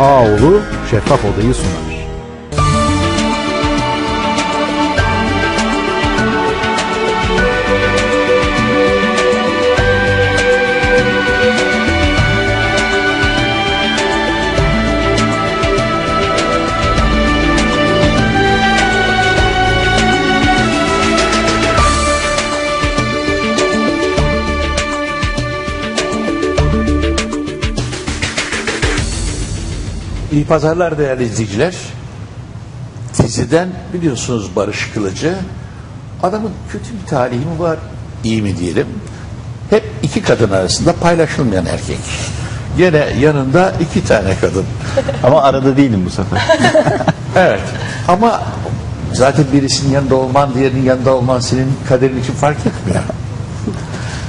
Ağaoğlu Şeffaf Oda'yı sunar. İyi pazarlar değerli izleyiciler. Diziden biliyorsunuz Barış Kılıcı. Adamın kötü bir talihi mi var, iyi mi diyelim. Hep iki kadın arasında paylaşılmayan erkek. Yine yanında iki tane kadın. Ama arada değilim bu sefer. Evet. Ama zaten birisinin yanında olman, diğerinin yanında olman senin kaderin için fark etmiyor.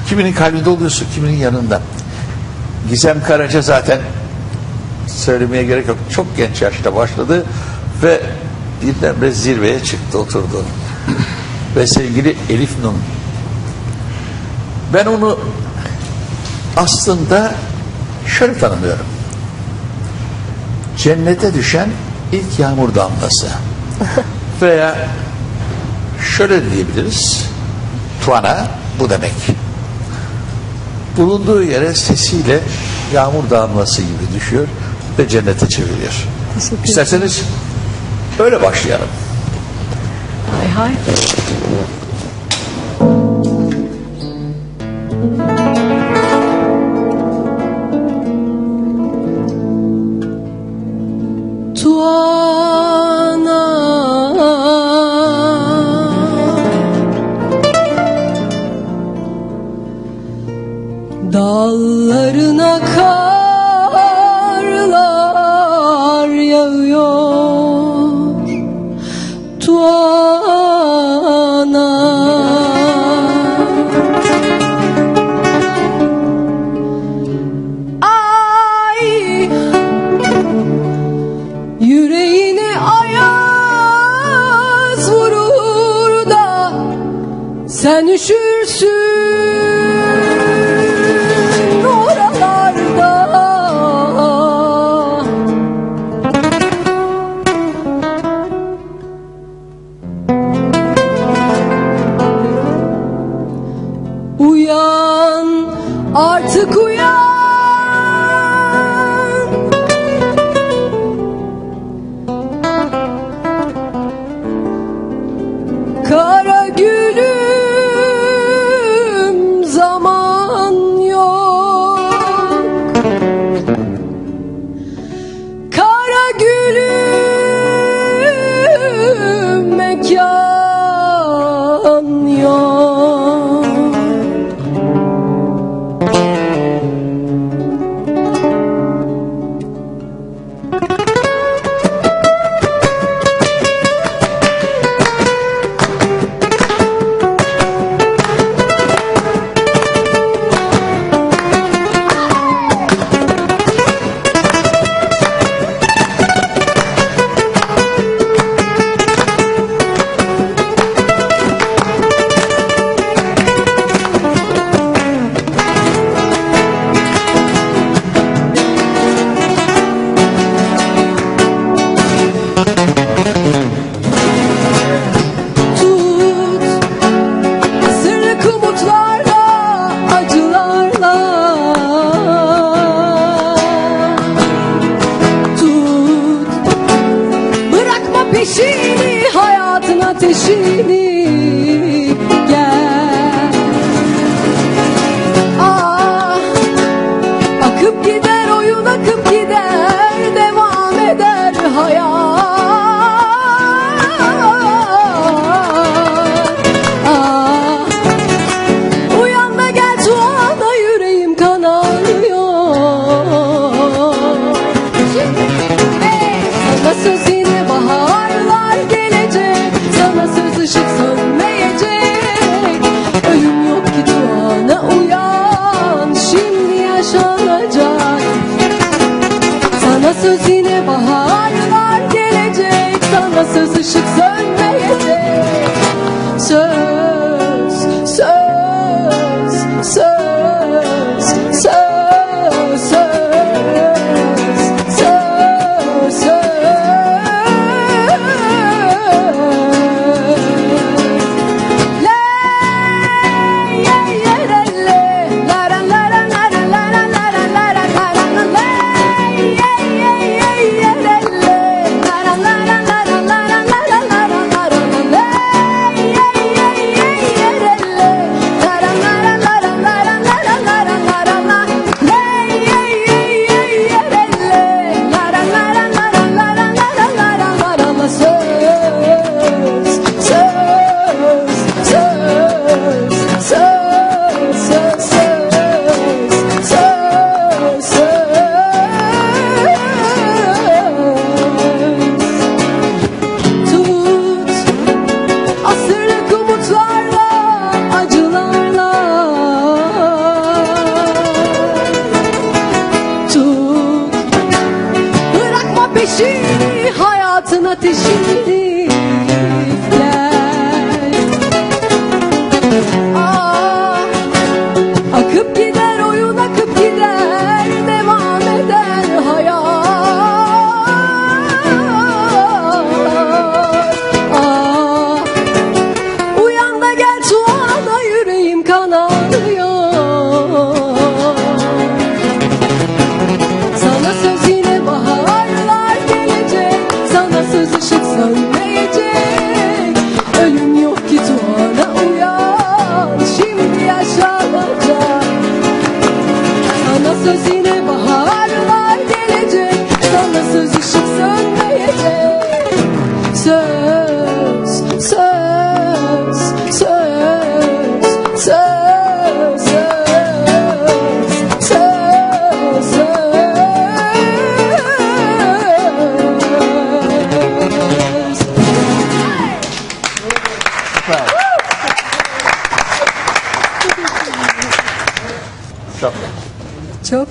Kiminin kalbinde oluyorsun, kiminin yanında. Gizem Karaca zaten söylemeye gerek yok. Çok genç yaşta başladı ve birdenbire zirveye çıktı, oturdu. Ve sevgili Elif Nun. Ben onu aslında şöyle tanımıyorum. Cennete düşen ilk yağmur damlası. Veya şöyle diyebiliriz. Tuana bu demek. Bulunduğu yere sesiyle yağmur damlası gibi düşüyor ve cennete çeviriyor. İsterseniz öyle başlayalım. Hay hay.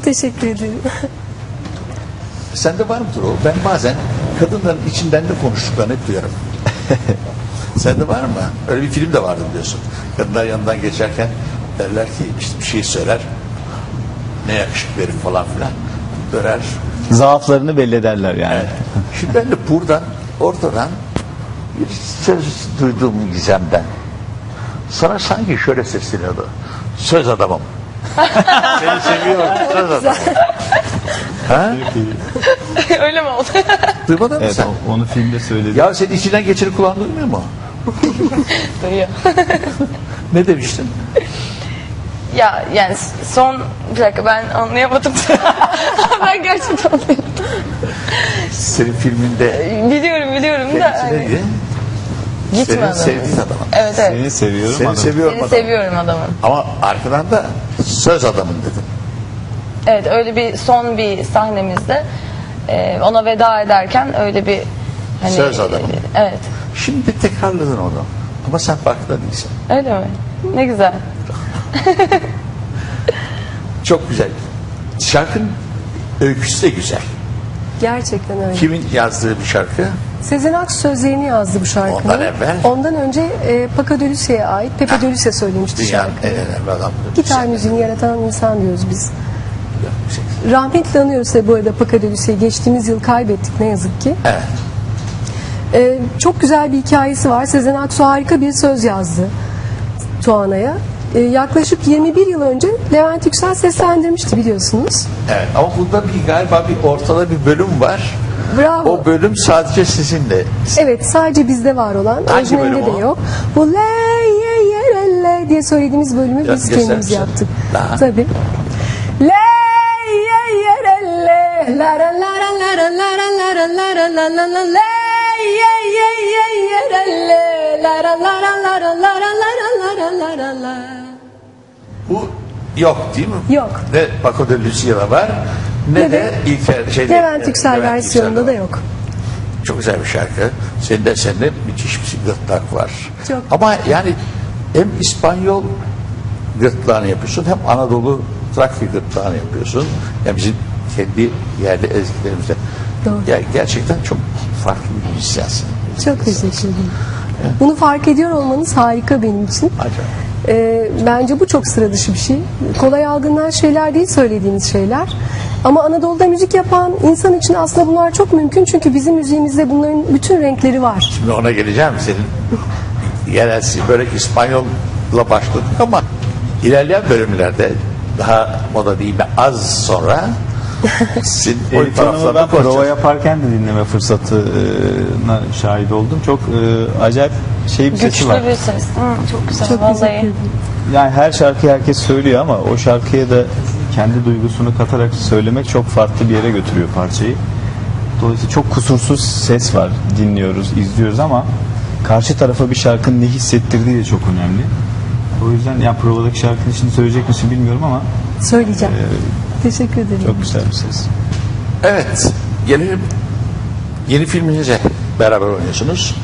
Teşekkür ederim. Sende var mıdır o? Ben bazen kadınların içinden de konuştuklarını hep duyarım. Sende var mı? Öyle bir film de vardı biliyorsun. Kadınlar yanından geçerken derler ki işte bir şey söyler. Ne yakışıklı herif falan filan. Döner. Zaaflarını belli ederler yani. Evet. Şimdi ben de buradan, ortadan bir söz duyduğum Gizem'den. Sana sanki şöyle sesleniyordu. Söz adamım. Seni seviyorum. Ha? Öyle mi oldu? Duymadın mı evet, sen? Onu filmde söyledim. Ya senin içinden geçirip kulağını duymuyor mu? Duyuyor. Ne demiştin? Ya yani son bir dakika ben anlayamadım. Ben gerçekten anlayamadım. Senin filminde. Biliyorum da. Hani... Gitme senin adamı. Sevdiğin adamın. Evet, evet. Seni seviyorum adamım. Seni seviyorum adamım. Ama arkadan da söz adamın dedim. Evet öyle bir son bir sahnemizde ona veda ederken öyle bir hani, söz adamın. Evet. Şimdi tekrarladın onu. Ama sen farkında değilsin. Öyle mi? Ne güzel. Çok güzel. Şarkının öyküsü de güzel. Gerçekten öyle. Kimin yazdığı bir şarkı? Sezen Aksu sözlerini yazdı bu şarkıyı. Ondan evvel? Ondan önce Pakadeluse'ye ait Pepe Deluse söylemişti şarkıyı. Gitar müziğini yaratan insan diyoruz biz. Rahmetli anıyoruz bu arada Pakadeluse'yi. Geçtiğimiz yıl kaybettik ne yazık ki. Evet. Çok güzel bir hikayesi var. Sezen Aksu harika bir söz yazdı Tuana'ya. Yaklaşık 21 yıl önce Levent Yüksel seslendirmişti biliyorsunuz. Evet ama bunda bir galiba bir ortada bir bölüm var. Bravo. O bölüm sadece sizinle. Evet sadece bizde var olan. Hangi bölüm de yok. Bu le diye söylediğimiz bölümü biraz biz kendimiz yaptık. Daha. Tabii. Le la la la la la la la la la bu yok değil mi? Yok. Ne Pakadeluse'de var ne de İlker şeyde. Levent Yüksel versiyonunda da yok. Çok güzel bir şarkı. Senin de müthiş bir gırtlak var. Çok. Ama yani hem İspanyol gırtlağını yapıyorsun hem Anadolu Trakya gırtlağını yapıyorsun. Yani bizim kendi yerli ezgilerimizde. Doğru. Yani gerçekten çok farklı bir müzisyansın. Çok teşekkür ederim. Bunu fark ediyor olmanız harika benim için. Bence bu çok sıra dışı bir şey. Kolay algılanan şeyler değil söylediğiniz şeyler. Ama Anadolu'da müzik yapan insan için aslında bunlar çok mümkün. Çünkü bizim müziğimizde bunların bütün renkleri var. Şimdi ona geleceğim. Senin yerel böyle İspanyol'la başladık ama ilerleyen bölümlerde daha moda değil mi az sonra ben prova yaparken de dinleme fırsatına şahit oldum. Çok acayip şey bir sesi var. Güçlü bir ses. Çok güzel. Çok vallahi. Yani her şarkıyı herkes söylüyor ama o şarkıya da kendi duygusunu katarak söylemek çok farklı bir yere götürüyor parçayı. Dolayısıyla çok kusursuz ses var. Dinliyoruz, izliyoruz ama karşı tarafa bir şarkının ne hissettirdiği de çok önemli. O yüzden ya provadaki şarkının şimdi söyleyecek misin bilmiyorum ama söyleyeceğim. Teşekkür ederim. Çok güzel bir ses. Evet. Yeni filminize beraber oynuyorsunuz.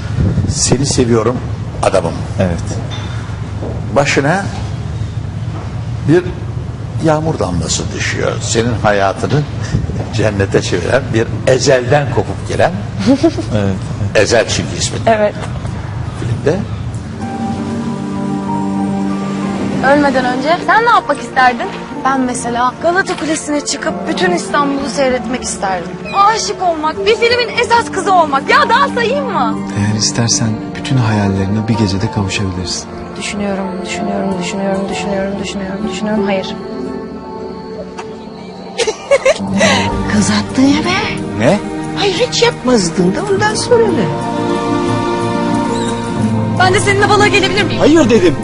Seni seviyorum adamım. Evet. Başına bir yağmur damlası düşüyor. Senin hayatını cennete çeviren bir ezelden kopup gelen evet. Ezel şimdi ismi. Evet. Filmde. Ölmeden önce sen ne yapmak isterdin? Ben mesela Galata Kulesi'ne çıkıp bütün İstanbul'u seyretmek isterdim. Aşık olmak, bir filmin esas kızı olmak. Ya daha sayayım mı? Eğer istersen bütün hayallerine bir gecede kavuşabilirsin. Düşünüyorum. Hayır. Kız attın ya be. Ne? Hayır hiç yapmazdın da ondan sonra ne? Ben de seninle balığa gelebilir miyim? Hayır dedim.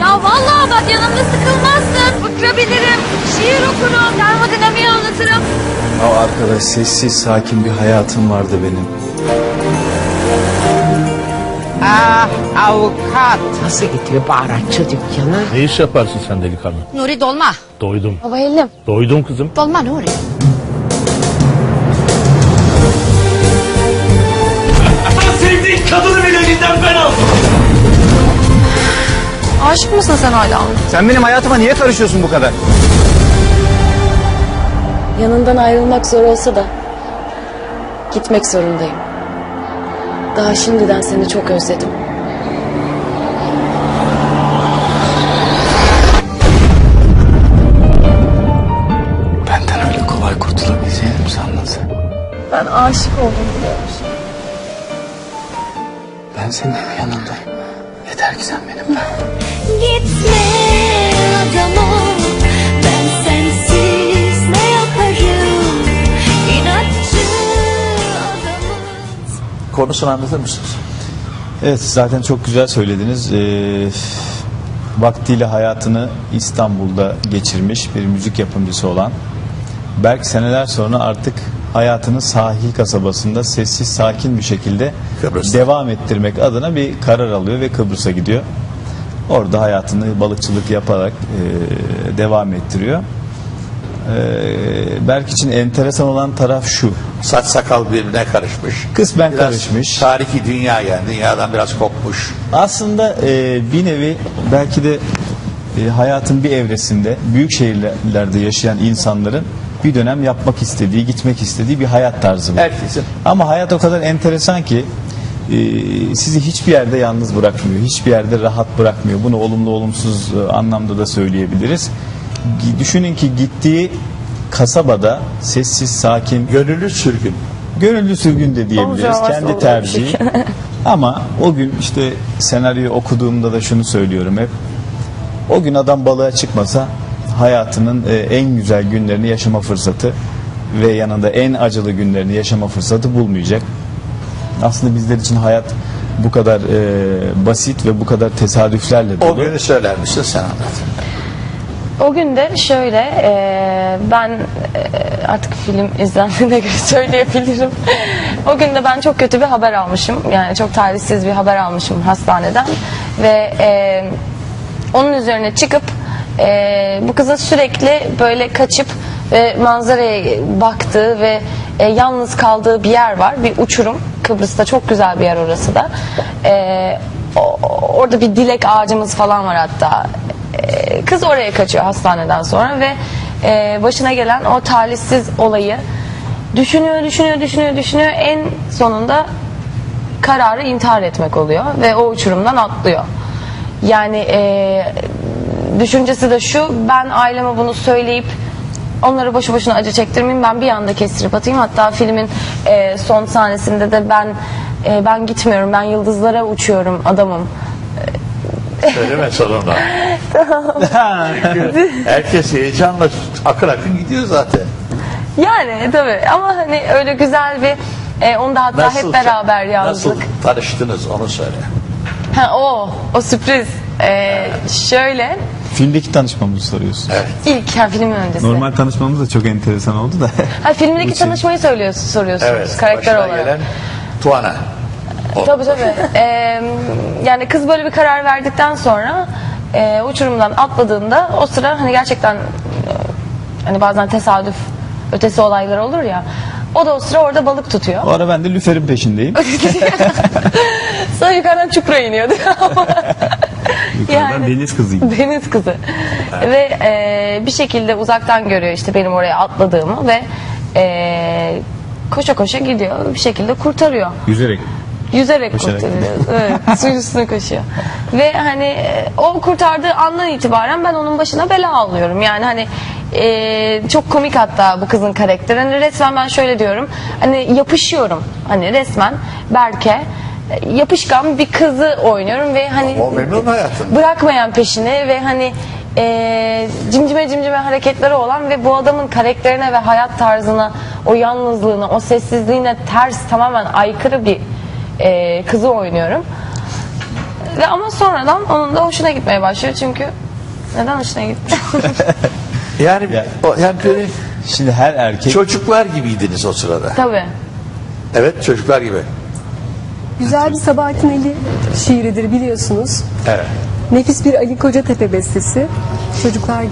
Ya vallahi bak yanımda sıkılmazsın. Fıkra bilirim, şiir okurum, termodinamiği anlatırım. Ya arkadaş sessiz sakin bir hayatım vardı benim. Ah avukat. Nasıl gidiyor baharatçı dükkanı? Ne iş yaparsın sen delikanlı? Nuri dolma. Doydum. Baba elim. Doydum kızım. Dolma Nuri. Sevdiğin kadını bile elinden ben aldım. Aşık mısın sen hala? Sen benim hayatıma niye karışıyorsun bu kadar? Yanından ayrılmak zor olsa da gitmek zorundayım. Daha şimdiden seni çok özledim. Benden öyle kolay kurtulabileceğini mi sandın sen? Ben aşık oldum biliyor musun? Ben senin yanındayım. Yeter ki sen benimle. Gitme adam ol, ben sensiz ne yaparım? İnatçı adamız. Konusunu anlatır mısınız? Evet zaten çok güzel söylediniz. Vaktiyle hayatını İstanbul'da geçirmiş bir müzik yapımcısı olan Berk seneler sonra artık hayatını sahil kasabasında sessiz sakin bir şekilde Kıbrıs'ta devam ettirmek adına bir karar alıyor ve Kıbrıs'a gidiyor. Orada hayatını balıkçılık yaparak devam ettiriyor. Berk için enteresan olan taraf şu. Saç sakal birbirine karışmış. Kısmen biraz karışmış. Tarihi dünya yani dünyadan biraz kopmuş. Aslında bir nevi belki de hayatın bir evresinde büyük şehirlerde yaşayan insanların bir dönem yapmak istediği, gitmek istediği bir hayat tarzı bu. Herkesin. Ama hayat o kadar enteresan ki sizi hiçbir yerde yalnız bırakmıyor. Hiçbir yerde rahat bırakmıyor. Bunu olumlu olumsuz anlamda da söyleyebiliriz. Düşünün ki gittiği kasabada sessiz, sakin, gönüllü sürgün. Gönüllü sürgün de diyebiliriz. Kendi tercihi. Ama o gün işte senaryoyu okuduğumda da şunu söylüyorum hep. O gün adam balığa çıkmasa hayatının en güzel günlerini yaşama fırsatı ve yanında en acılı günlerini yaşama fırsatı bulmayacak. Aslında bizler için hayat bu kadar basit ve bu kadar tesadüflerle dolu. O günü söyler misin sen anlat. O gün de şöyle ben artık film izlendiğine göre söyleyebilirim. O gün de ben çok kötü bir haber almışım. Yani çok talihsiz bir haber almışım hastaneden. Ve onun üzerine çıkıp bu kızın sürekli böyle kaçıp manzaraya baktığı ve yalnız kaldığı bir yer var. Bir uçurum. Kıbrıs'ta çok güzel bir yer orası da. Orada bir dilek ağacımız falan var hatta. Kız oraya kaçıyor hastaneden sonra ve başına gelen o talihsiz olayı düşünüyor. En sonunda kararı intihar etmek oluyor ve o uçurumdan atlıyor. Yani düşüncesi de şu, ben aileme bunu söyleyip onları boşu boşuna acı çektirmeyeyim, ben bir anda kestirip atayım. Hatta filmin son sahnesinde de ben gitmiyorum, ben yıldızlara uçuyorum adamım. Söyleme sonunda. Tamam. Herkes heyecanla akın gidiyor zaten. Yani tabii ama hani öyle güzel bir, onu da hatta nasıl, hep beraber yalnızlık. Nasıl tanıştınız onu söyle. Ha, o sürpriz. Şöyle. Filmdeki tanışmamızı soruyorsun. Evet. İlk filmin öncesi. Normal tanışmamız da çok enteresan oldu da. Ha, filmdeki tanışmayı söylüyorsun, soruyorsunuz evet, karakter olarak. Evet. Gelen Tuana. Tabii. Yani kız böyle bir karar verdikten sonra uçurumdan atladığında o sıra hani gerçekten hani bazen tesadüf ötesi olaylar olur ya. O da o sıra orada balık tutuyor. O ara ben de lüferin peşindeyim. Sonra yukarıdan çupra iniyordu. Yukarıdan yani, deniz kızıyım. Deniz kızı. Evet. Ve bir şekilde uzaktan görüyor işte benim oraya atladığımı ve koşa koşa gidiyor. Bir şekilde kurtarıyor. Yüzerek. Yüzerek kurtarıyoruz. Evet, suyun üstüne koşuyor. Ve hani o kurtardığı andan itibaren ben onun başına bela alıyorum. Yani hani çok komik hatta bu kızın karakteri. Hani resmen ben şöyle diyorum. Hani yapışıyorum. Hani resmen Berke yapışkan bir kızı oynuyorum ve hani bırakmayan peşini ve hani cimcime cimcime hareketleri olan ve bu adamın karakterine ve hayat tarzına, o yalnızlığına, o sessizliğine ters, tamamen aykırı bir kızı oynuyorum. Ve ama sonradan onun da hoşuna gitmeye başlıyor, çünkü neden hoşuna gitti? yani böyle şimdi her erkek çocuklar gibiydiniz o sırada. Tabii. Evet, çocuklar gibi. Güzel bir Sabahattin Ali şiiridir, biliyorsunuz. Evet. Nefis bir Ali Kocatepe bestesi. Çocuklar gibi.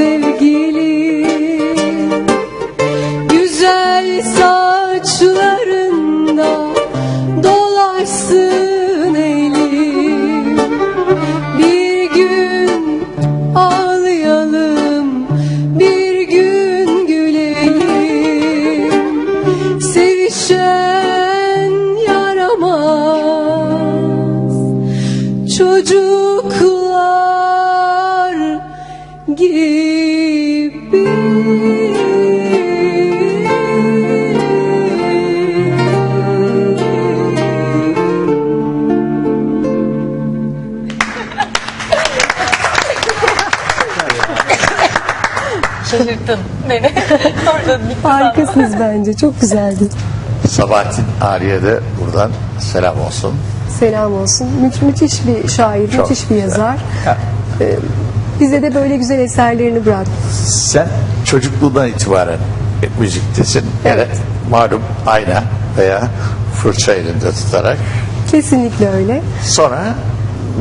Sevgili güzel saçlı çocuklar gibi. Şaşırttın beni. Harikasınız bence. Çok güzeldi. Sabahattin Ali'ye de buradan selam olsun. Selam olsun. Müthiş bir şair, çok müthiş bir yazar. Bize de böyle güzel eserlerini bıraktı. Sen çocukluğundan itibaren müziktesin. Evet. Evet. Malum ayna veya fırça elinde tutarak. Kesinlikle öyle. Sonra?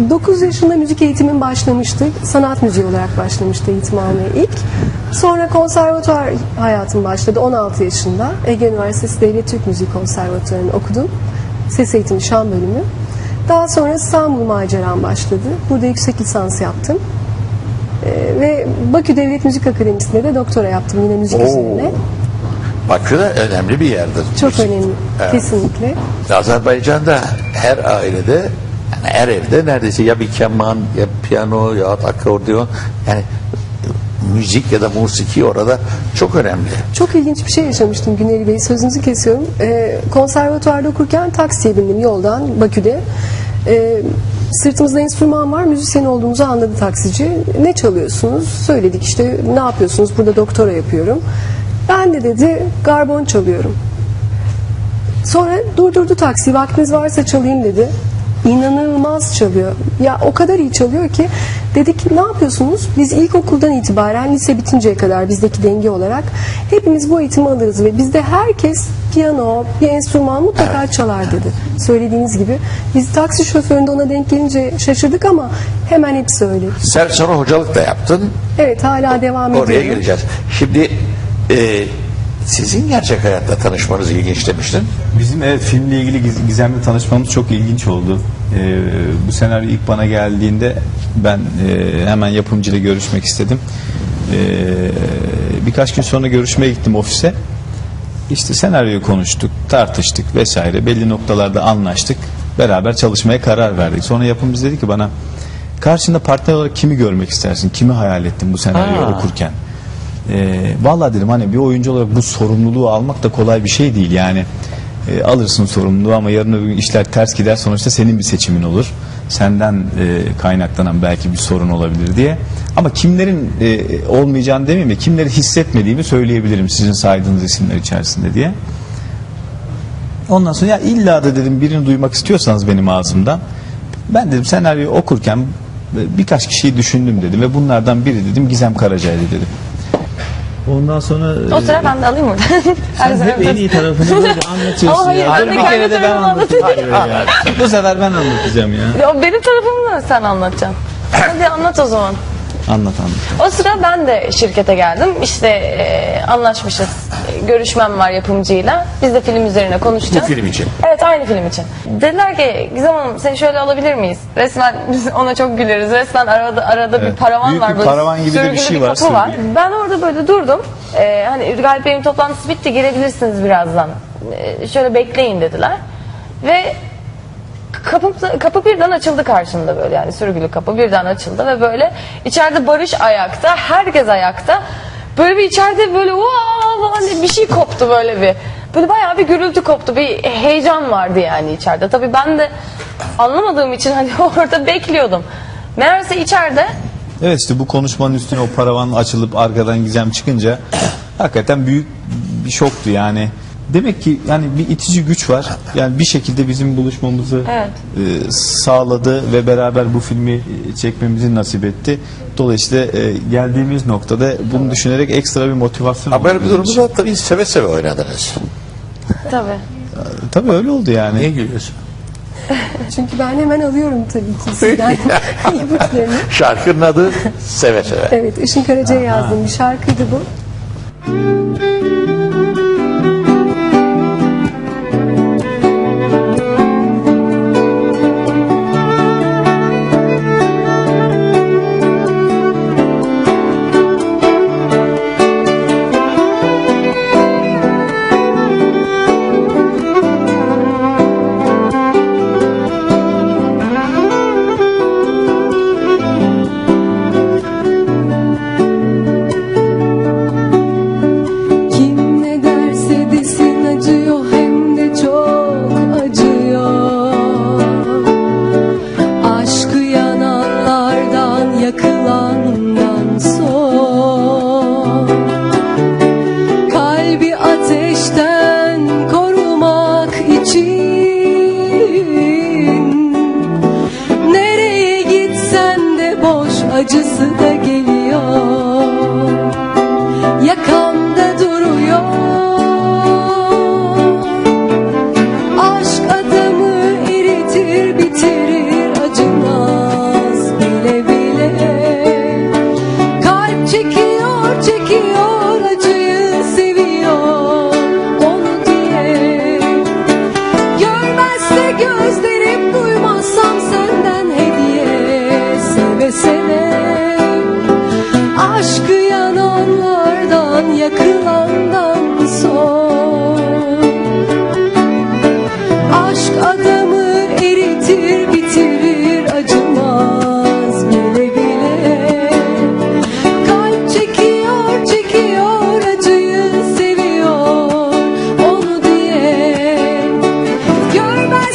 9 yaşında müzik eğitimim başlamıştı. Sanat müziği olarak başlamıştı eğitim almaya ilk. Sonra konservatuvar hayatım başladı 16 yaşında. Ege Üniversitesi Devlet Türk Müziği Konservatuvarı'nı okudum. Ses eğitimi şan bölümü. Daha sonra İstanbul maceram başladı. Burada yüksek lisans yaptım. Ve Bakü Devlet Müzik Akademisi'nde de doktora yaptım yine müzik üzerine. Bakü de önemli bir yerdir. Çok müzik önemli, evet, kesinlikle. Azerbaycan'da her ailede, yani her evde neredeyse ya bir keman, ya piyano, ya akordeon, yani müzik ya da musiki orada çok önemli. Çok ilginç bir şey yaşamıştım Güneri Bey, sözünüzü kesiyorum. Konservatuvarda okurken taksiye bindim yoldan Bakü'de. Sırtımızda enstrüman var, müzisyen olduğumuzu anladı taksici. Ne çalıyorsunuz? Söyledik işte, ne yapıyorsunuz? Burada doktora yapıyorum. Ben de dedi garbon çalıyorum. Sonra durdurdu taksiyi, vaktiniz varsa çalayım dedi. İnanılmaz çalıyor. Ya o kadar iyi çalıyor ki dedik ki ne yapıyorsunuz? Biz ilkokuldan itibaren lise bitinceye kadar bizdeki denge olarak hepimiz bu eğitimi alırız ve bizde herkes piyano, bir enstrüman mutlaka çalar dedi. Söylediğiniz gibi. Biz taksi şoföründe ona denk gelince şaşırdık ama hemen hepsi öyle. Sen sonra hocalık da yaptın. Evet, hala devam ediyor. Oraya geleceğiz. Şimdi sizin gerçek hayatta tanışmanız ilginç demiştin. Bizim evet filmle ilgili Gizem'le tanışmamız çok ilginç oldu. Bu senaryo ilk bana geldiğinde ben hemen yapımcıyla görüşmek istedim. Birkaç gün sonra görüşmeye gittim ofise. İşte senaryoyu konuştuk, tartıştık vesaire. Belli noktalarda anlaştık. Beraber çalışmaya karar verdik. Sonra yapımcı dedi ki bana, karşında partner olarak kimi görmek istersin? Kimi hayal ettin bu senaryoyu okurken? Vallahi dedim hani bir oyuncu olarak bu sorumluluğu almak da kolay bir şey değil yani, alırsın sorumluluğu ama yarın öbür gün işler ters gider, sonuçta senin bir seçimin olur, senden kaynaklanan belki bir sorun olabilir diye, ama kimlerin olmayacağını demeyeyim de kimleri hissetmediğimi söyleyebilirim sizin saydığınız isimler içerisinde diye. Ondan sonra ya illa da dedim birini duymak istiyorsanız benim ağzımdan, ben dedim senaryoyu okurken birkaç kişiyi düşündüm dedim ve bunlardan biri dedim Gizem Karaca'ydı dedim. Ondan sonra... O sıra ben de alayım oradan. Sen hep en iyi tarafını böyle anlatıyorsun. Hayır, ya. Bir kere de ben anlatacağım. Ya. Bu sefer ben anlatacağım ya. Ya benim tarafımı da sen anlatacaksın. Hadi anlat o zaman. Anlat anlat. O sıra ben de şirkete geldim. İşte anlaşmışız. Görüşmem var yapımcıyla. Biz de film üzerine konuşacağız. Bu film için? Evet, aynı film için. Dediler ki Gizem Hanım seni şöyle alabilir miyiz? Resmen biz ona çok güleriz. Resmen arada evet, bir paravan büyük var. Büyük bir paravan gibi de bir şey var, var. Ben orada böyle durdum. Hani Galip Bey'in toplantısı bitti, gelebilirsiniz birazdan. Şöyle bekleyin dediler. Ve kapı birden açıldı karşımda böyle, yani sürgülü kapı birden açıldı ve böyle içeride Barış ayakta, herkes ayakta, böyle bir içeride böyle hani bir şey koptu, böyle bayağı bir gürültü koptu, bir heyecan vardı yani içeride. Tabii ben de anlamadığım için hani orada bekliyordum, meğerse içeride. Evet işte bu konuşmanın üstüne o paravan açılıp arkadan Gizem çıkınca hakikaten büyük bir şoktu yani. Demek ki yani bir itici güç var. Yani bir şekilde bizim buluşmamızı evet, sağladı ve beraber bu filmi çekmemizi nasip etti. Dolayısıyla geldiğimiz noktada bunu evet, düşünerek ekstra bir motivasyon oldu. Böyle bir durumda tabii seve seve oynadınız. Tabii. Tabii öyle oldu yani. Niye gülüyorsun? Çünkü ben hemen alıyorum tabii ki sizden ipuçlarını. Şarkının adı Seve Seve. Evet, Işın Karaca'ya yazdığım bir şarkıydı bu. boş acısı da geliyor, yakamda duruyor. Aşk adamı eritir, bitirir, acımaz bile bile. Kalp çekiyor, çekiyor, acıyı seviyor onu diye. Görmezse gözlerim, duymazsam senden hediye, seve seve. Aşkı yananlardan, yakılandan sor. Aşk adamı eritir, bitirir, acımaz bile bile.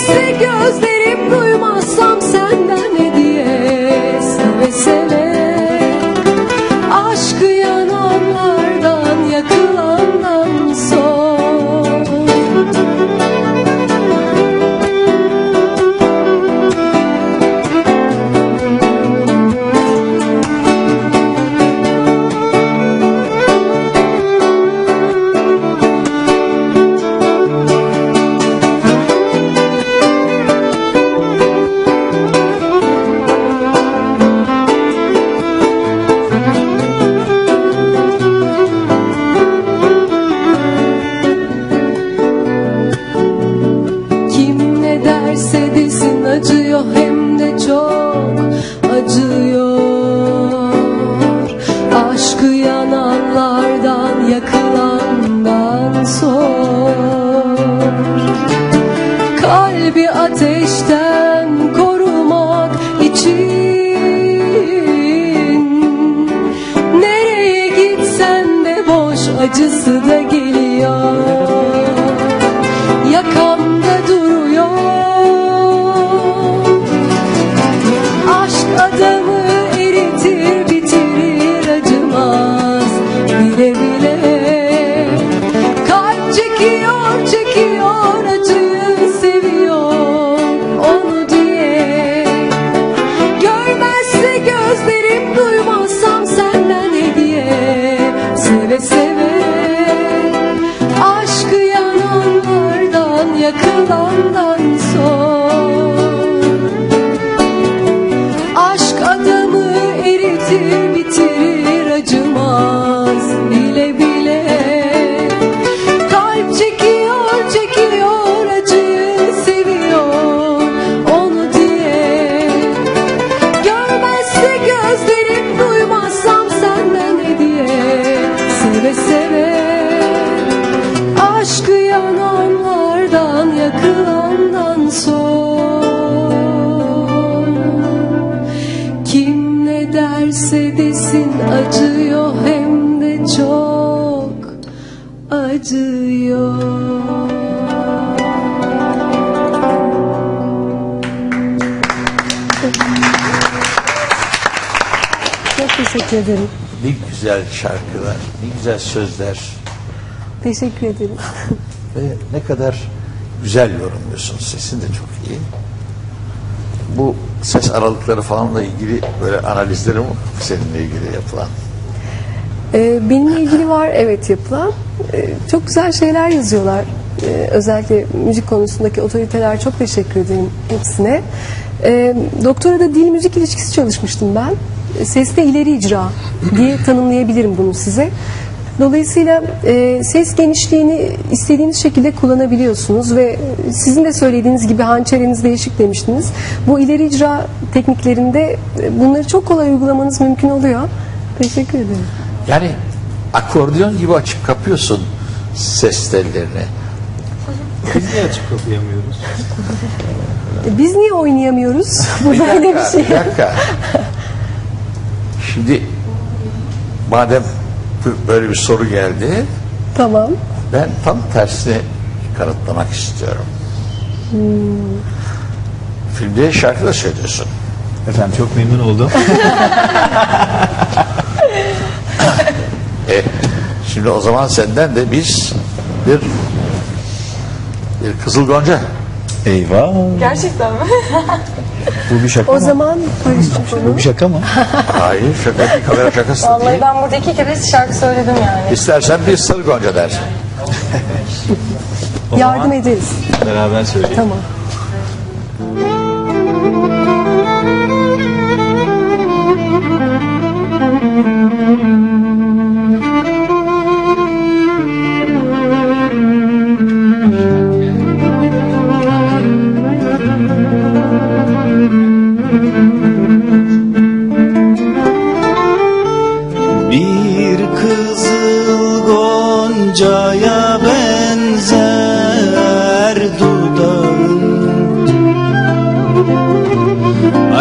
Kalp çekiyor, çekiyor, acıyı seviyor onu diye. Görmezse gözlerim, duymazsam senden hediye, seve seve. Acısı da geliyor, yakamda duruyor. Aşk adamı eritir, bitirir, acımaz bile bile. Kalp çekiyor, çekiyor, acıyı seviyor onu diye. Görmezse gözlerim, duymazsam senden hediye, seve seve. Yakılandan sor. Aşk adamı eritir, bitirir, acımaz bile bile. Kalp çekiyor, çekiyor, acıyı seviyor onu diye. Görmezse gözlerim, duymazsam senden hediye, seve seve. Aşkı yananlar yakılandan sor. Kim ne derse desin, acıyor hem de çok acıyor. Çok teşekkür ederim. Ne güzel şarkılar, ne güzel sözler. Teşekkür ederim. Ve ne kadar güzel yorumluyorsun. Sesin de çok iyi. Bu ses aralıkları falanla ilgili böyle analizlerim var seninle ilgili yapılan? Benimle ilgili var, evet, yapılan. Çok güzel şeyler yazıyorlar. Özellikle müzik konusundaki otoriteler, çok teşekkür ederim hepsine. Doktorada dil müzik ilişkisi çalışmıştım ben. Seste ileri icra diye tanımlayabilirim bunu size. Dolayısıyla ses genişliğini istediğiniz şekilde kullanabiliyorsunuz ve sizin de söylediğiniz gibi hançeriniz değişik demiştiniz. Bu ileri icra tekniklerinde bunları çok kolay uygulamanız mümkün oluyor. Teşekkür ederim. Yani akordeon gibi açıp kapıyorsun ses tellerini. Biz niye açıp kapayamıyoruz? Biz niye oynayamıyoruz? Bir dakika, bir şey. Bir dakika. Şimdi madem böyle bir soru geldi. Tamam. Ben tam tersini kanıtlamak istiyorum. Filmde şarkı da söylüyorsun. Efendim, çok memnun oldum. Şimdi o zaman senden de biz bir Kızıl Gonca. Eyvah. Gerçekten mi? Bu bir şaka mı? O zaman Barış'cığım. Bu bir şaka mı? Hayır, şaka bir kamera şakası vallahi değil. Vallahi ben burada 2 kere şarkı söyledim yani. İstersen bir sarı gonca der. Yardım ederiz. Beraber söyleyeyim. Tamam.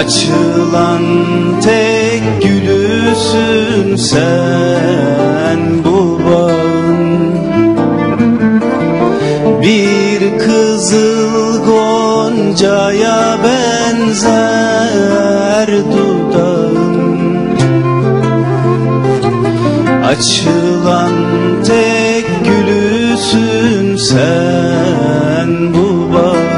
Açılan tek gülüsün sen bu bağın. Bir kızıl goncaya benzer dudağın. Açılan tek gülüsün sen bu bağın.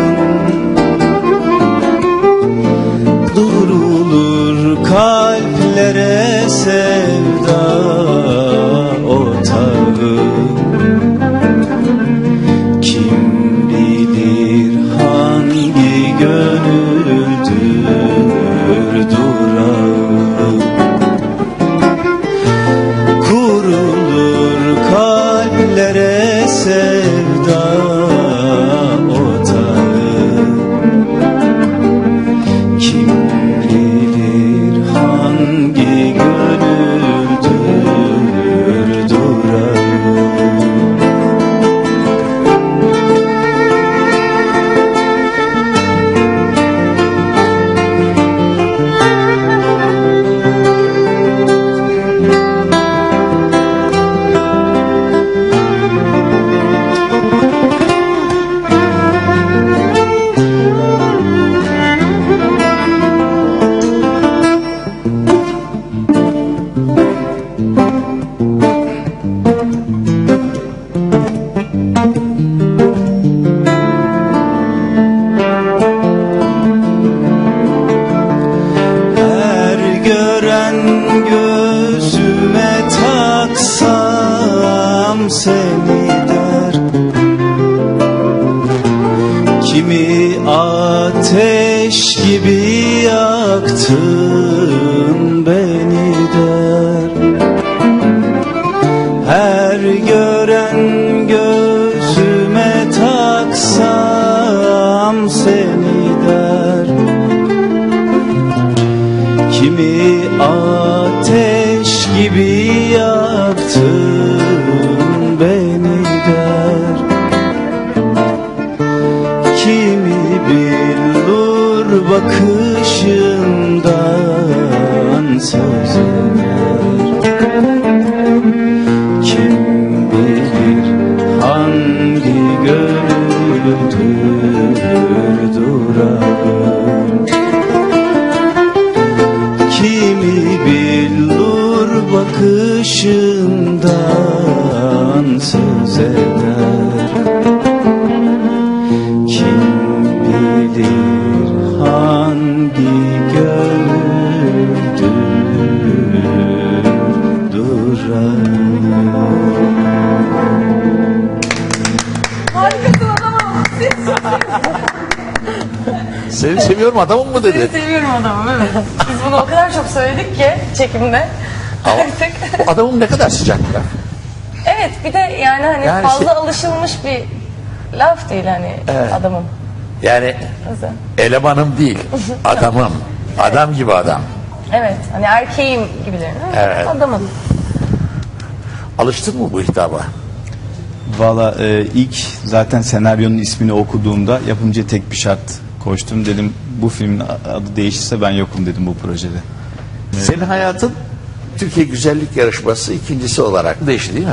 Kalplere sevda otağı, kim bilir hangi gönüldür durağı. Kurulur kalplere sevda otağı, kim adamım mı dedi? Seni seviyorum adamım, evet. Biz bunu o kadar çok söyledik ki çekimde. Artık. Adamım ne kadar sıcak bir laf. Evet, bir de yani hani yani fazla alışılmış bir laf değil hani, evet. Adamım. Yani nasıl? Elemanım değil, adamım. Adam gibi adam. Evet, hani erkeğim gibilerini. Evet. Adamım. Alıştın mı bu hitaba? Valla ilk zaten senaryonun ismini okuduğumda yapımcı tek bir şart koştum, dedim bu filmin adı değişirse ben yokum dedim bu projede. Evet. Senin hayatın Türkiye Güzellik Yarışması ikincisi olarak değişti değil mi?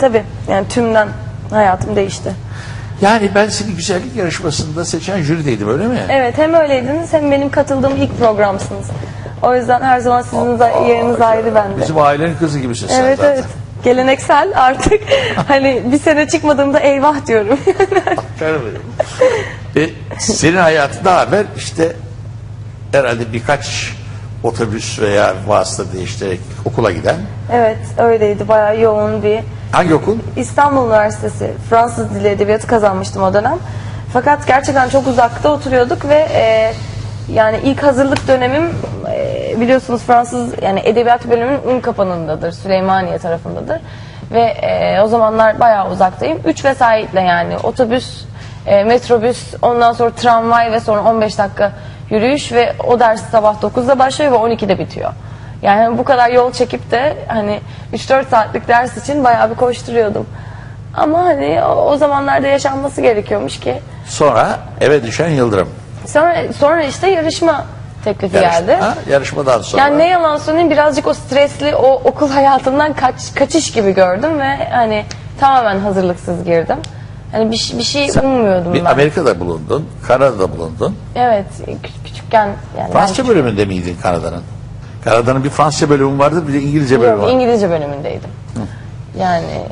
Tabii yani tümden hayatım değişti. Yani ben seni Güzellik Yarışması'nda seçen jürideydim, öyle mi? Evet, hem öyleydiniz hem benim katıldığım ilk programsınız. O yüzden her zaman sizin yeriniz ayrı bende. Bizim ailenin kızı gibisin sen, evet, zaten. Evet. Geleneksel artık hani bir sene çıkmadığımda eyvah diyorum. Senin hayatında haber işte herhalde birkaç otobüs veya vasıta değiştirerek okula giden. Evet, öyleydi. Bayağı yoğun bir... Hangi okul? İstanbul Üniversitesi. Fransız Dili Edebiyatı kazanmıştım o dönem. Fakat gerçekten çok uzakta oturuyorduk ve yani ilk hazırlık dönemim biliyorsunuz Fransız, yani edebiyat bölümünün Ünkapanı'ndadır. Süleymaniye tarafındadır. Ve o zamanlar bayağı uzaktayım. 3 vesaitle yani otobüs, metrobüs, ondan sonra tramvay ve sonra 15 dakika yürüyüş ve o ders sabah 9'da başlıyor ve 12'de bitiyor. Yani bu kadar yol çekip de hani 3-4 saatlik ders için bayağı bir koşturuyordum. Ama hani o zamanlarda yaşanması gerekiyormuş ki. Sonra eve düşen yıldırım. Sonra işte yarışma teklifi geldi. Yarışmadan sonra. Yani ne yalan söyleyeyim, birazcık o stresli, o okul hayatından kaçış gibi gördüm ve hani tamamen hazırlıksız girdim. Hani bir şey ummuyordum ben. Amerika'da bulundun, Kanada'da bulundun. Evet, küçükken. Yani Fransızca bölümünde miydin Kanada'nın? Kanada'nın bir Fransızca bölümü vardı, bir de İngilizce bölümü vardı. İngilizce bölümündeydim. Hı. Yani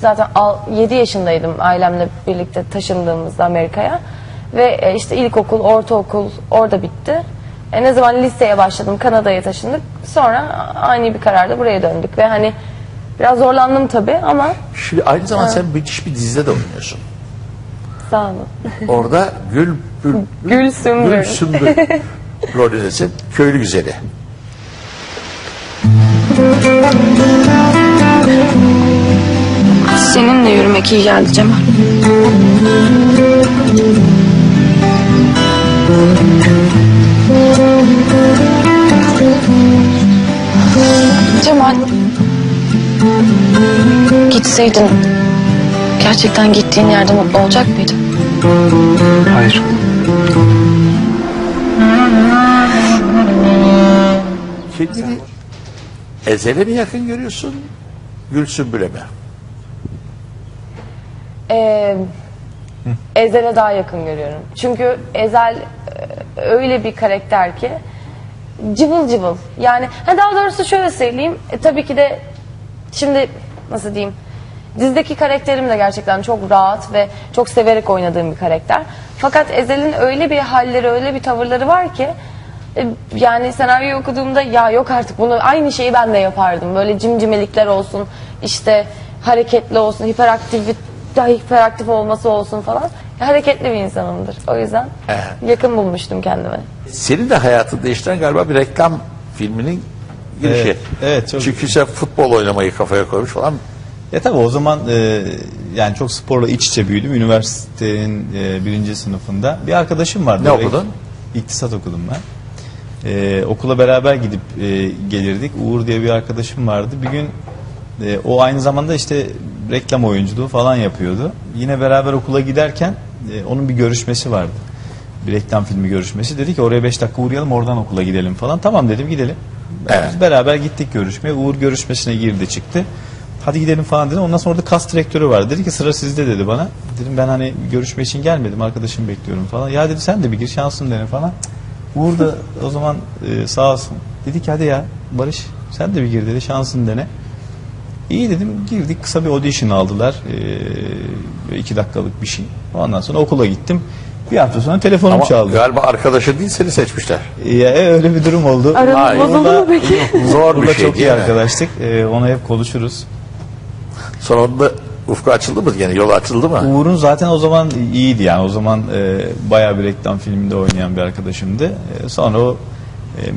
zaten 7 yaşındaydım ailemle birlikte taşındığımızda Amerika'ya. Ve işte ilkokul, ortaokul orada bitti. Ne zaman liseye başladım, Kanada'ya taşındık. Sonra ani bir kararda buraya döndük ve hani biraz zorlandım tabii ama... Şimdi aynı zamanda sen müthiş bir dizide de oynuyorsun. Sağ olun. Orada Gül Sümbül rolündesin. Köylü Güzeli. Seninle yürümek iyi geldi Cemal. Cemal, gitseydin gerçekten gittiğin yerde mutlu olacak mıydın? Hayır. Kendini Ezel'e mi yakın görüyorsun, Gülsümbül'e mi? Ezel'e daha yakın görüyorum. Çünkü Ezel öyle bir karakter ki cıvıl cıvıl. Yani daha doğrusu şöyle söyleyeyim. Tabii ki de şimdi nasıl diyeyim? Dizideki karakterim de gerçekten çok rahat ve çok severek oynadığım bir karakter. Fakat Ezel'in öyle bir halleri, öyle bir tavırları var ki yani senaryoyu okuduğumda ya yok artık bunu, aynı şeyi ben de yapardım. Böyle cimcimelikler olsun, işte hareketli olsun, hiperaktif olması olsun falan. Hareketli bir insanımdır. O yüzden yakın bulmuştum kendime. Senin de hayatını değiştiren galiba bir reklam filminin girişi. Evet, çünkü sen futbol oynamayı kafaya koymuş falan. Tabii o zaman yani çok sporla iç içe büyüdüm. Üniversitenin 1. sınıfında bir arkadaşım vardı. Ne okudun? İktisat okudum ben. Okula beraber gidip gelirdik. Uğur diye bir arkadaşım vardı. Bir gün o aynı zamanda işte reklam oyunculuğu falan yapıyordu. Yine beraber okula giderken onun bir görüşmesi vardı. Bir reklam filmi görüşmesi. Dedi ki oraya 5 dakika uğrayalım, oradan okula gidelim falan. Tamam dedim, gidelim. Biz beraber gittik görüşmeye. Uğur görüşmesine girdi çıktı. Hadi gidelim falan dedim. Ondan sonra orada kas direktörü vardı. Dedi ki sıra sizde dedi bana. Dedim ben hani görüşme için gelmedim, arkadaşımı bekliyorum falan. Ya dedi sen de bir gir, şansın dene falan. Uğur da o zaman sağ olsun. Dedi ki hadi ya Barış sen de bir gir dedi, şansın dene. İyi dedim, girdik, kısa bir audition aldılar, 2 dakikalık bir şey. Ondan sonra okula gittim, bir hafta sonra telefonum çaldı. Galiba arkadaşı değil seni seçmişler. Öyle bir durum oldu. Aranız bozuldu mu peki? Zor bir şey. Çok iyi arkadaştık, ona hep konuşuruz. Sonra onda ufku açıldı mı, yani yolu açıldı mı? Uğur'un zaten o zaman iyiydi yani, o zaman bayağı bir reklam filminde oynayan bir arkadaşımdı. Sonra o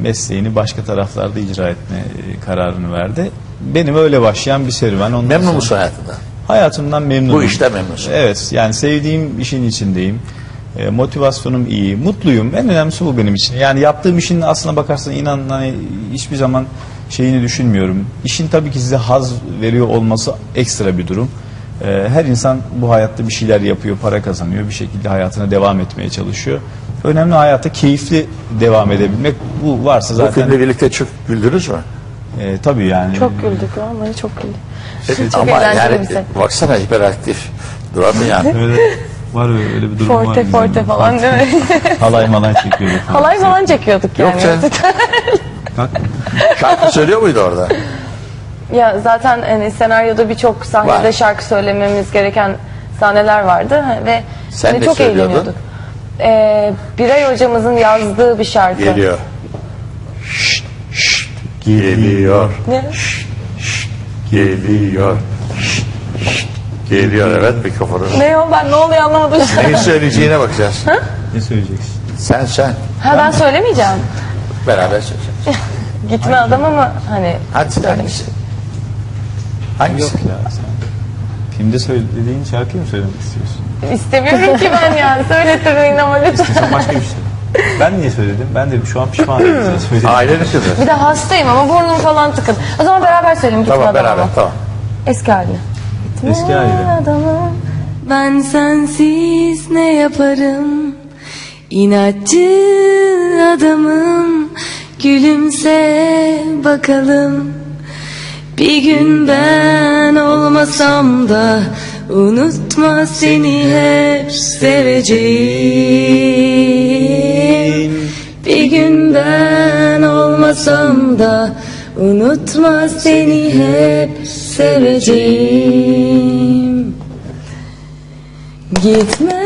mesleğini başka taraflarda icra etme kararını verdi. Benim öyle başlayan bir serüven. Memnun musun hayatından? Hayatımdan memnunum. Bu işte memnunsun. Evet, yani sevdiğim işin içindeyim. Motivasyonum iyi, mutluyum. En önemlisi bu benim için. Yani yaptığım işin aslına bakarsan inan hani hiçbir zaman şeyini düşünmüyorum. İşin tabii ki size haz veriyor olması ekstra bir durum. Her insan bu hayatta bir şeyler yapıyor, para kazanıyor, bir şekilde hayatına devam etmeye çalışıyor. Önemli hayatta keyifli devam edebilmek. Bu varsa zaten. Bu filmle birlikte çok güldünüz mü? Tabii yani. Çok güldük, vallahi çok güldük. Çok ama yani baksana hiperaktif duramıyor yani. Öyle, var öyle bir durum forte, var. Forte falan değil mi? Halay malan çekiyorduk. Halay malan çekiyorduk yani. Yok canım. Şarkı söylüyor muydu orada? Ya zaten hani senaryoda birçok sahnede şarkı söylememiz gereken sahneler vardı ve sen hani çok eğleniyorduk. Biray hocamızın yazdığı bir şarkı. Geliyor. Şşt, şşt, geliyor. Ne? Şşt, şşt, geliyor. Şşt, şşt, geliyor. Evet, mikrofonu. Ne o, ben ne oluyor anlamadım. Neyi söyleyeceğine bakacağız. Ha? Ne söyleyeceksin? Sen. Ha, ben söylemeyeceğim. Beraber söyleyeceğiz. Gitme hangi adam ama hani. Hadi söyleyeceğim. Hangisi? Yok ya, sen. Filmde söylediğin şarkıyı mı söylemek istiyorsun? İstemiyorum ki ben yani. Söylettirin ama lütfen. İstiyorsan başka bir şey. Ben niye söyledim? Ben de şu an pişmanım. Aileler yaşıyoruz. Bir de hastayım ama burnum falan tıkın. O zaman beraber söyleyelim. Tamam, beraber ama. Tamam. Eski haline. Eski haline. Ben sensiz ne yaparım? İnatçı adamım. Gülümse bakalım. Bir gün ben olmasam da unutma, seni hep seveceğim. Bir gün ben olmasam da unutma, seni hep seveceğim. Gitme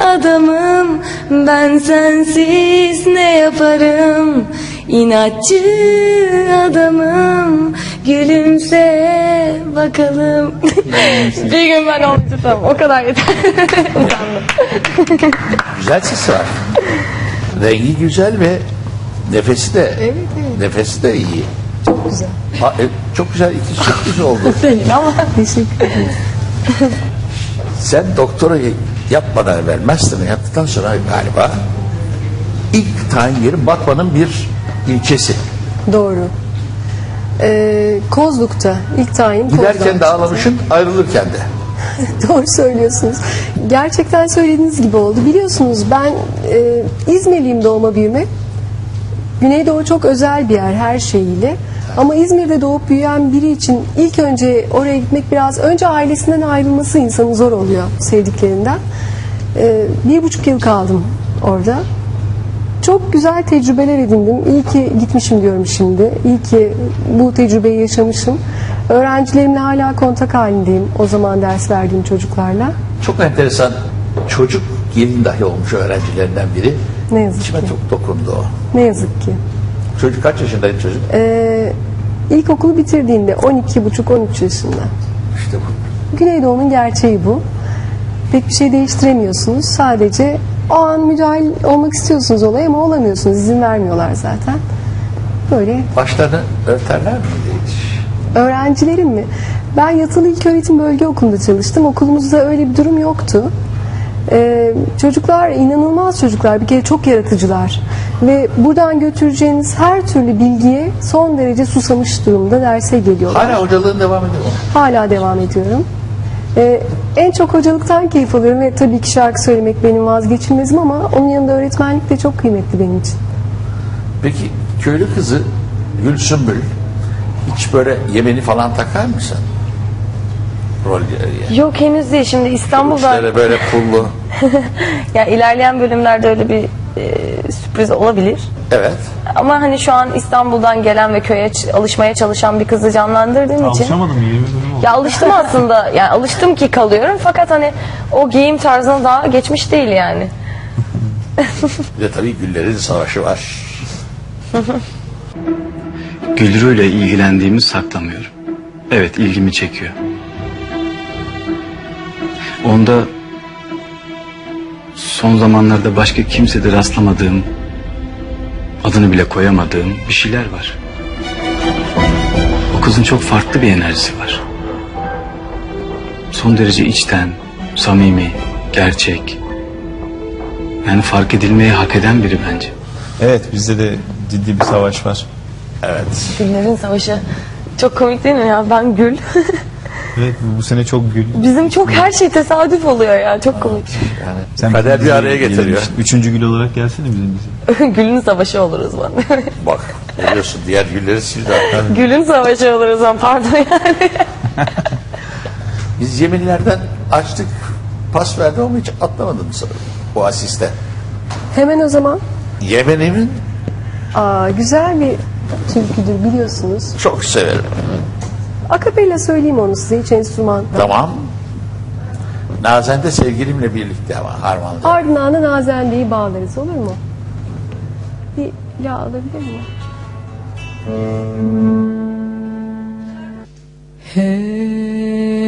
adamım, ben sensiz ne yaparım? İnatçı adamım, gülümse bakalım. Bir gün ben olmuştu, tamam, o kadar yeter. Utandım. Güzel sesi var. Rengi güzel ve nefesi de, evet. Nefesi de iyi. Çok güzel. Ha, çok güzel, iki sürpriz oldu. Senin ama. Teşekkür ederim. Sen doktora yapmadan evvel, master'ını yaptıktan sonra galiba ilk tayin yerin Batman'ın bir ilçesi. Doğru. Kozluk'ta ilk tayin. Giderken de ağlamışsın, ayrılırken de. Doğru söylüyorsunuz. Gerçekten söylediğiniz gibi oldu. Biliyorsunuz ben İzmirliyim doğma büyüme. Güneydoğu çok özel bir yer her şeyiyle. Ama İzmir'de doğup büyüyen biri için ilk önce oraya gitmek biraz, önce ailesinden ayrılması insanın zor oluyor, sevdiklerinden. 1,5 yıl kaldım orada. Çok güzel tecrübeler edindim. İyi ki gitmişim diyorum şimdi. İyi ki bu tecrübeyi yaşamışım. Öğrencilerimle hala kontak halindeyim. O zaman ders verdiğim çocuklarla. Çok enteresan. Çocuk gelin dahi olmuş öğrencilerinden biri. Ne yazık İçime ki. Çok dokundu o. Ne yazık ki. Çocuk kaç yaşındaydı çocuk? İlkokulu bitirdiğinde 12,5-13 yaşında. İşte bu. Güneydoğu'nun gerçeği bu. Pek bir şey değiştiremiyorsunuz. Sadece o an müdahil olmak istiyorsunuz olaya ama olamıyorsunuz. İzin vermiyorlar zaten. Böyle. Başlarını örterler mi? Öğrencilerim mi? Ben yatılı ilköğretim bölge okulunda çalıştım. Okulumuzda öyle bir durum yoktu. Çocuklar inanılmaz çocuklar. Bir kere çok yaratıcılar. Ve buradan götüreceğiniz her türlü bilgiye son derece susamış durumda derse geliyorlar. Hala hocalığın devam ediyor mu? Hala devam ediyorum. En çok hocalıktan keyif alıyorum ve tabii ki şarkı söylemek benim vazgeçilmezim ama onun yanında öğretmenlik de çok kıymetli benim için. Peki köylü kızı Gül Sümbül hiç böyle yemeni falan takar mısın? Rol yani. Yok, henüz değil. Şimdi İstanbul'da böyle pullu. Ya ilerleyen bölümlerde öyle bir sürpriz olabilir. Evet. Ama hani şu an İstanbul'dan gelen ve köye alışmaya çalışan bir kızı canlandırdığım için. Alışamadım, iyi bir durum oldu. Ya alıştım aslında. Yani alıştım ki kalıyorum. Fakat hani o giyim tarzına daha geçmiş değil yani. Bir de tabii Güllerin Savaşı var. Gülrü'yle ilgilendiğimi saklamıyorum. Evet, ilgimi çekiyor. Onda son zamanlarda başka kimsede rastlamadığım, adını bile koyamadığım bir şeyler var. O kızın çok farklı bir enerjisi var. Son derece içten, samimi, gerçek. Yani fark edilmeyi hak eden biri bence. Evet, bizde de ciddi bir savaş var. Evet. Güllerin Savaşı. Çok komik değil mi ya? Ben Gül. Evet, bu sene çok gül. Bizim çok her şey tesadüf oluyor ya, çok komik. Yani sen kader bir araya getiriyor. Üçüncü gül olarak gelsene bizim bize. Gül'ün Savaşı oluruz lan. Bak, biliyorsun diğer gülleri sildi. Gül'ün Savaşı oluruz lan, pardon yani. Biz yeminlerden açtık, pas verdim ama hiç atlamadım sanırım bu asiste. Hemen o zaman. Yemin. Aa, güzel bir türküdür biliyorsunuz. Çok severim. Akapella söyleyeyim onu size, hiç enstrüman. Tamam. Nazende sevgilimle birlikte ama harmanlı. Ardından Nazende'yi bağlarız, olur mu? Bir la alabilir miyim? Hey,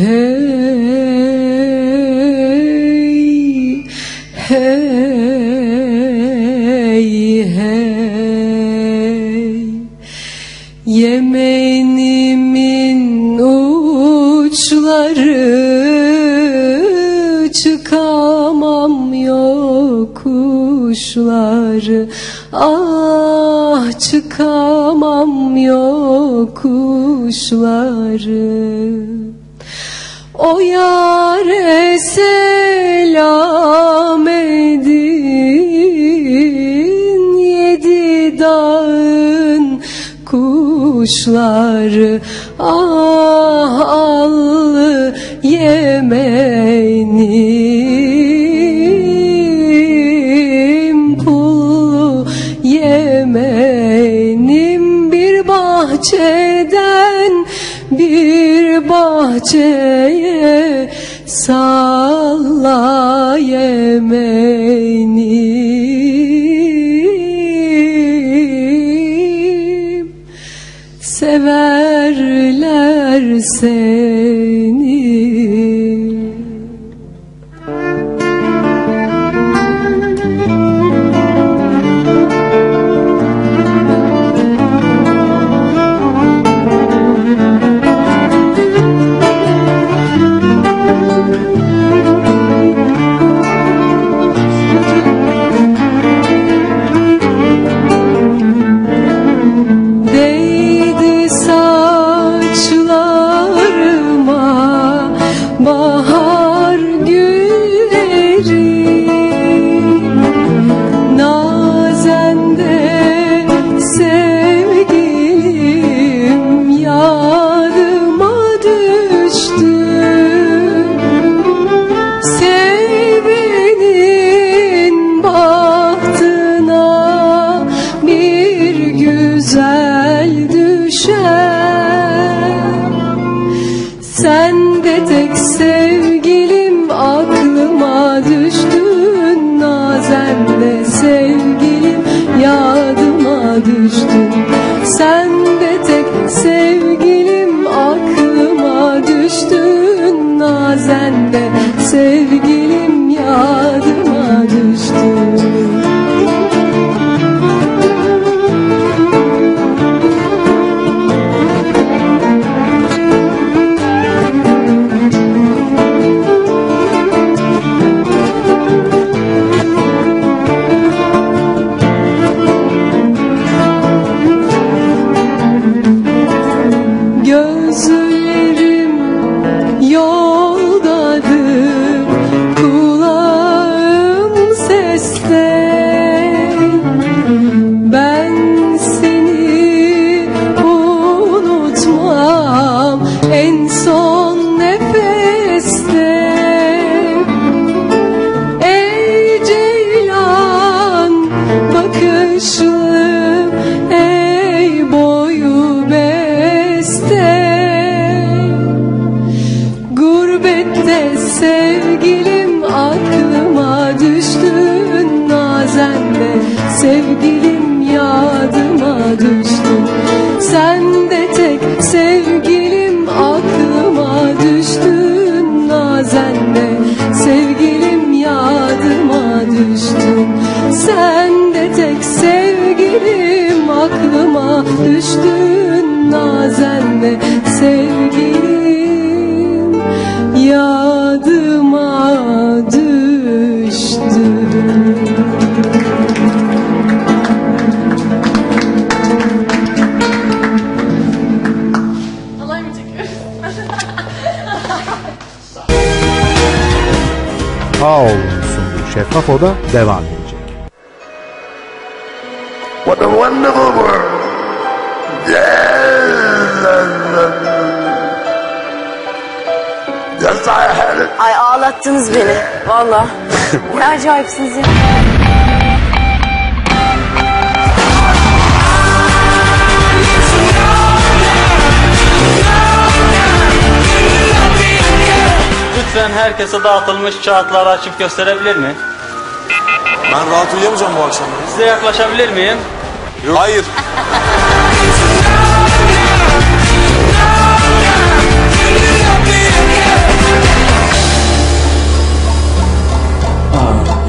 hey, hey, hey, yemenimin uçları, çıkamam yokuşları. Ah çıkamam yokuşları. O yâre selam edin, yedi dağın kuşları. Ah al Yemen'i bahçeden bir bahçeye salla yemeğini, severler seni. Ağaoğlu'nun sunduğu Şeffaf Oda devam edecek. What a wonderful world. Yes, I had it. Ay ağlattınız beni. Vallahi. Ne acayipsiniz ya. Gelen herkese dağıtılmış kağıtları açıp gösterebilir mi? Ben rahat uyuyamayacağım bu akşam. Size yaklaşabilir miyim? Yok. Hayır.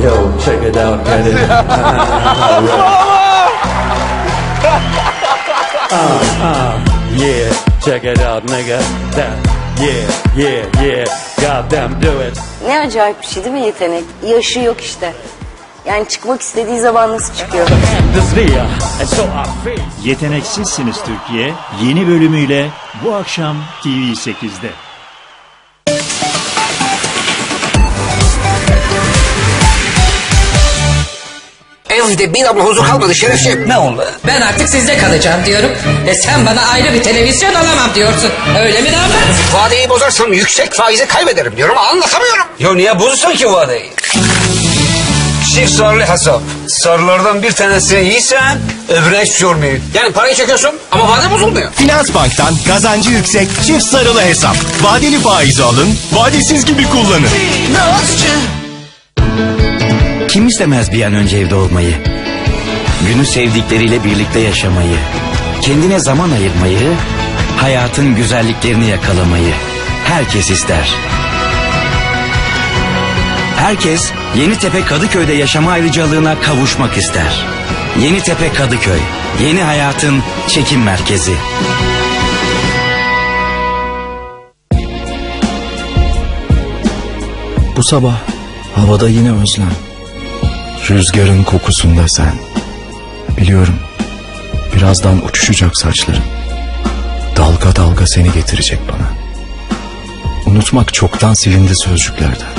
Yo, check it out, get it. Yeah, check it out, nigga. Yeah, yeah, yeah. Goddamn, do it. Ne acayip bir şey değil mi yetenek? Yaşı yok işte. Yani çıkmak istediği zaman nasıl çıkıyor? Yeteneksizsiniz Türkiye yeni bölümüyle bu akşam TV 8'de. Evde bir abla huzur kalmadı şerefciğim. Ne oldu? Ben artık sizde kalacağım diyorum. Ve sen bana ayrı bir televizyon alamam diyorsun. Öyle mi davranıyorsun? Vadeyi bozarsam yüksek faizi kaybederim diyorum ama anlatamıyorum. Ya niye bozsun ki vadeyi? Çift sarılı hesap. Sarılardan bir tanesi yiysen öbürüne hiçbir şey olmuyor. Yani parayı çekiyorsun ama vade bozulmuyor. Finans Bank'tan kazancı yüksek çift sarılı hesap. Vadeli faizi alın, vadesiz gibi kullanın. Kim istemez bir an önce evde olmayı? Günü sevdikleriyle birlikte yaşamayı. Kendine zaman ayırmayı, hayatın güzelliklerini yakalamayı. Herkes ister. Herkes Yenitepe Kadıköy'de yaşama ayrıcalığına kavuşmak ister. Yenitepe Kadıköy, yeni hayatın çekim merkezi. Bu sabah havada yine özlem. Rüzgarın kokusunda sen. Biliyorum, birazdan uçuşacak saçların. Dalga dalga seni getirecek bana. Unutmak çoktan silindi sözcüklerden.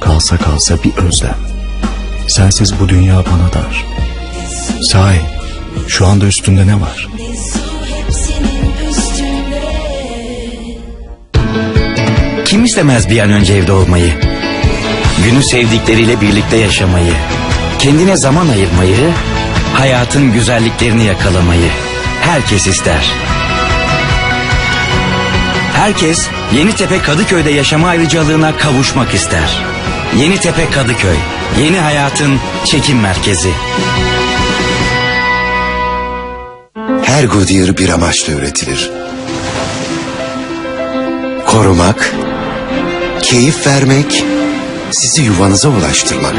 Kalsa kalsa bir özlem. Sensiz bu dünya bana dar. Sahi şu anda üstünde ne var? Kim istemez bir an önce evde olmayı? Günü sevdikleriyle birlikte yaşamayı. Kendine zaman ayırmayı. Hayatın güzelliklerini yakalamayı. Herkes ister. Herkes Yenitepe Kadıköy'de yaşama ayrıcalığına kavuşmak ister. Yenitepe Kadıköy, yeni hayatın çekim merkezi. Her Goodyear bir amaçla üretilir. Korumak, keyif vermek, sizi yuvanıza ulaştırmak.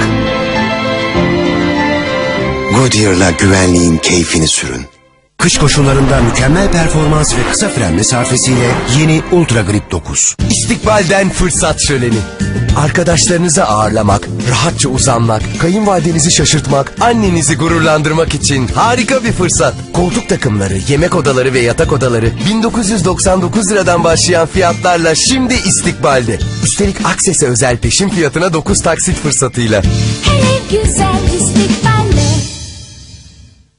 Goodyear'la güvenliğin keyfini sürün. Kış koşullarında mükemmel performans ve kısa fren mesafesiyle yeni Ultra Grip 9. İstikbalden fırsat şöleni. Arkadaşlarınızı ağırlamak, rahatça uzanmak, kayınvalidenizi şaşırtmak, annenizi gururlandırmak için harika bir fırsat. Koltuk takımları, yemek odaları ve yatak odaları 1999 liradan başlayan fiyatlarla şimdi istikbalde. Üstelik Akses'e özel peşin fiyatına 9 taksit fırsatıyla. Hele güzel istikbalde.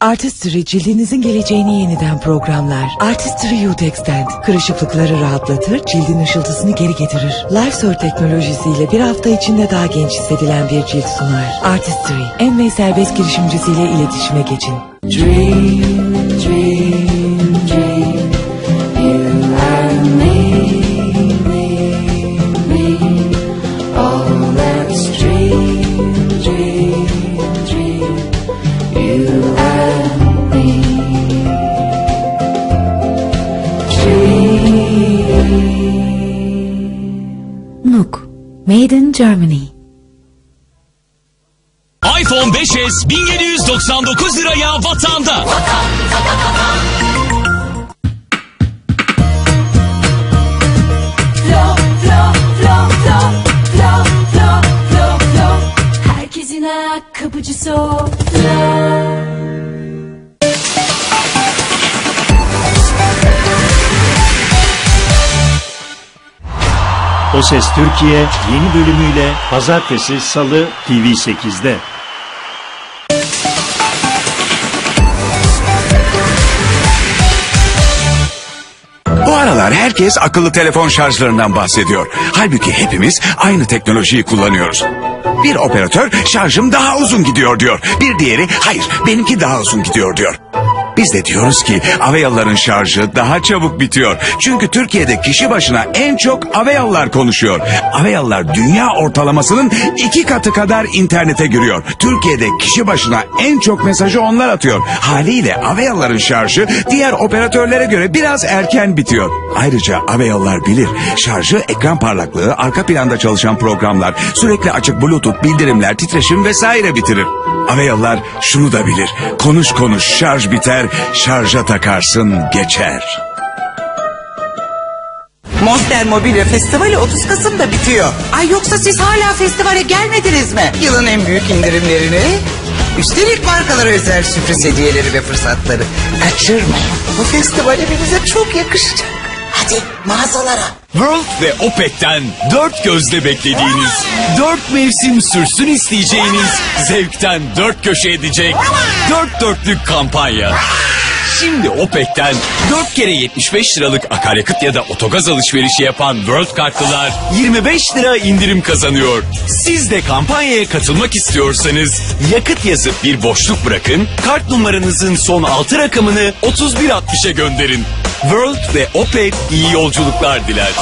Artistry cildinizin geleceğini yeniden programlar. Artistry UTEX'ten kırışıklıkları rahatlatır, cildin ışıltısını geri getirir. Life Sur teknolojisiyle bir hafta içinde daha genç hissedilen bir cilt sunar. Artistry, en ve serbest girişimcisiyle iletişime geçin. Dream, dream, dream. You are me, me, me. Oh, let's dream, dream, dream. You are. Nuk, made in Germany. iPhone 5S 1799 liraya Vatan'da. Flo, flo, flo, flo, flo, flo, flo, flo. Herkesin ayakkabıcısı o. Flo. O Ses Türkiye yeni bölümüyle pazartesi, salı TV 8'de. Bu aralar herkes akıllı telefon şarjlarından bahsediyor. Halbuki hepimiz aynı teknolojiyi kullanıyoruz. Bir operatör şarjım daha uzun gidiyor diyor. Bir diğeri hayır benimki daha uzun gidiyor diyor. Biz de diyoruz ki Aveyalıların şarjı daha çabuk bitiyor. Çünkü Türkiye'de kişi başına en çok Aveyalılar konuşuyor. Aveyalılar dünya ortalamasının 2 katı kadar internete giriyor. Türkiye'de kişi başına en çok mesajı onlar atıyor. Haliyle Aveyalıların şarjı diğer operatörlere göre biraz erken bitiyor. Ayrıca Aveyalılar bilir, şarjı ekran parlaklığı, arka planda çalışan programlar, sürekli açık bluetooth bildirimler, titreşim vesaire bitirir. Aveyalılar şunu da bilir, konuş konuş şarj biter, şarja takarsın geçer. Monster Mobile Festivali 30 Kasım'da bitiyor. Ay yoksa siz hala festivale gelmediniz mi? Yılın en büyük indirimlerini, üstelik markalara özel sürpriz hediyeleri ve fırsatları kaçırmayın. Bu festival hepinize çok yakışacak. Hadi mağazalara. World ve Opet'ten 4 gözle beklediğiniz, 4 mevsim sürsün isteyeceğiniz, zevkten 4 köşe edecek 4 dörtlük kampanya. Şimdi Opet'ten 4 kere 75 liralık akaryakıt ya da otogaz alışverişi yapan World kartlılar 25 lira indirim kazanıyor. Siz de kampanyaya katılmak istiyorsanız yakıt yazıp bir boşluk bırakın, kart numaranızın son 6 rakamını 3160'a gönderin. World ve Opet iyi yolculuklar diler.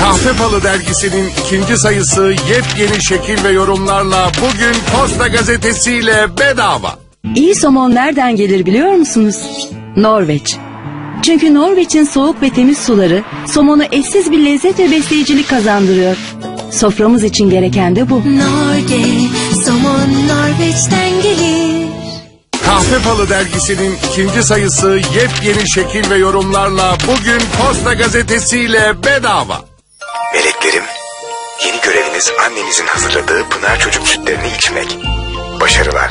Kahve Palı dergisinin 2. sayısı yepyeni şekil ve yorumlarla bugün Posta Gazetesi ile bedava. İyi somon nereden gelir biliyor musunuz? Norveç. Çünkü Norveç'in soğuk ve temiz suları somonu eşsiz bir lezzet ve besleyicilik kazandırıyor. Soframız için gereken de bu. Norge, somon Norveç'ten gelir. Kahve Palı dergisinin 2. sayısı yepyeni şekil ve yorumlarla bugün Posta Gazetesi ile bedava. Meleklerim, yeni göreviniz annenizin hazırladığı Pınar çocuk sütlerini içmek. Başarılar.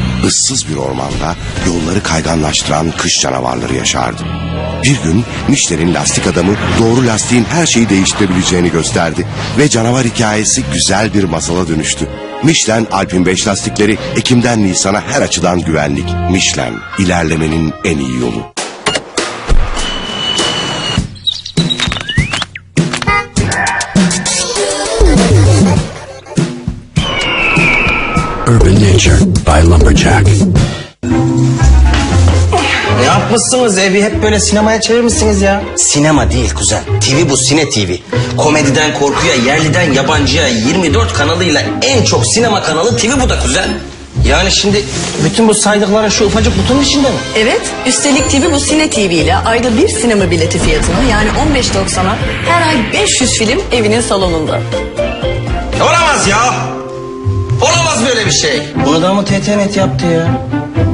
ıssız bir ormanda yolları kayganlaştıran kış canavarları yaşardı. Bir gün Michelin'in lastik adamı doğru lastiğin her şeyi değiştirebileceğini gösterdi ve canavar hikayesi güzel bir masala dönüştü. Michelin Alpin 5 lastikleri Ekim'den Nisan'a her açıdan güvenlik. Michelin, ilerlemenin en iyi yolu. Urban Nature by Lumberjack. Ne yapmışsınız, evi hep böyle sinemaya çevirmişsiniz ya. Sinema değil kuzen. TV bu sine TV. Komediden korkuya, yerliden yabancıya 24 kanalıyla en çok sinema kanalı TV bu da kuzen. Yani şimdi bütün bu saydıkların şu ufacık butonun içinde mi? Evet. Üstelik TV bu sine TV ile ayda bir sinema bileti fiyatına, yani 15.90'a her ay 500 film evinin salonunda. Olamaz ya. Olamaz böyle bir şey. Bunu da mı TTNet yaptı ya?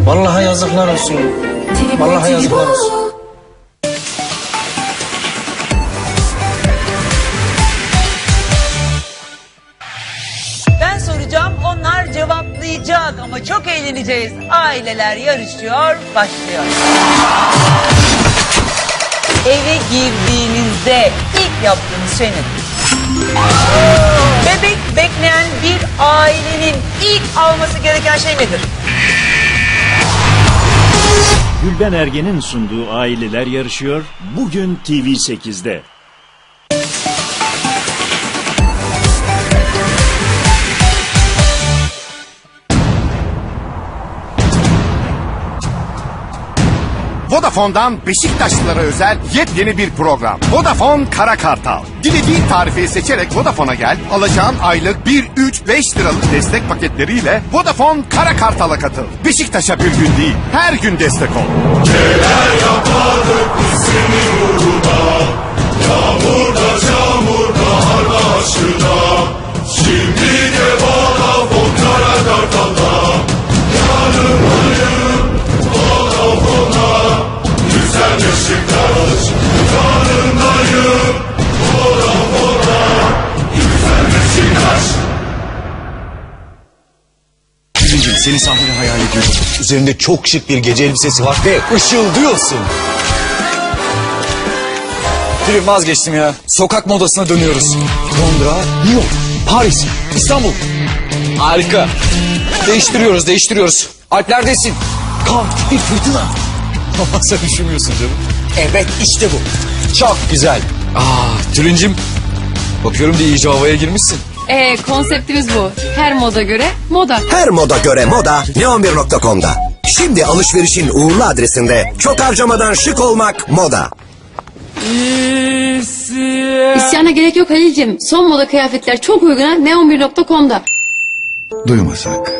Vallahi yazıklar olsun. Vallahi yazıklar olsun. Ben soracağım, onlar cevaplayacak ama çok eğleneceğiz. Aileler yarışıyor, başlıyor. Eve girdiğinizde ilk yaptığınız şey nedir? Bebek bekleyen bir ailenin ilk alması gereken şey nedir? Gülben Ergen'in sunduğu Aileler Yarışıyor bugün TV8'de. Vodafone'dan Beşiktaşlılara özel yepyeni bir program. Vodafone Kara Kartal. Dilediğin tarifeyi seçerek Vodafone'a gel, alacağın aylık 1, 3, 5 liralık destek paketleriyle Vodafone Kara Kartal'a katıl. Beşiktaş'a bir gün değil, her gün destek ol. Neler yapardık biz senin uğruna, yağmurda, çamurda, harda, aşkına. Şimdi de Vodafone Kara Kartal'da, yarın ayın Vodafone'a. Güzel Beşiktaş, yarındayım, bora bora, güzel Beşiktaş. Cimcim, seni sahnede hayal ediyorum. Üzerinde çok şık bir gece elbisesi var ve ışıldıyorsun. Siktir vazgeçtim ya. Sokak modasına dönüyoruz. Londra, New York, Paris, İstanbul. Harika. Değiştiriyoruz, değiştiriyoruz. Alplerdesin. Kan, bir fırtına. Ama sen düşünmüyorsun canım. Evet, işte bu. Çok güzel. Aa, Tülincim. Bakıyorum diye iyice havaya girmişsin. Konseptimiz bu. Her moda göre moda. Her moda göre moda neon1.com'da. Şimdi alışverişin uğurlu adresinde çok harcamadan şık olmak moda. İsyana gerek yok Halil'cim. Son moda kıyafetler çok uyguna neon1.com'da. Duymasak